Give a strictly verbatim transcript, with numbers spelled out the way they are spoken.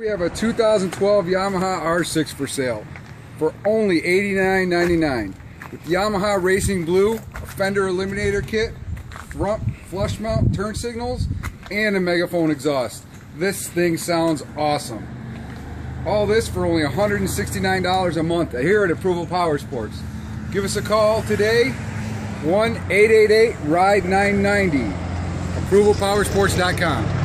We have a two thousand twelve Yamaha R six for sale for only eighty-nine ninety-nine with Yamaha Racing Blue, a Fender Eliminator Kit, front flush mount turn signals, and a megaphone exhaust. This thing sounds awesome. All this for only one hundred sixty-nine dollars a month here at Approval Powersports. Give us a call today, one eight eight eight ride nine ninety, approval powersports dot com.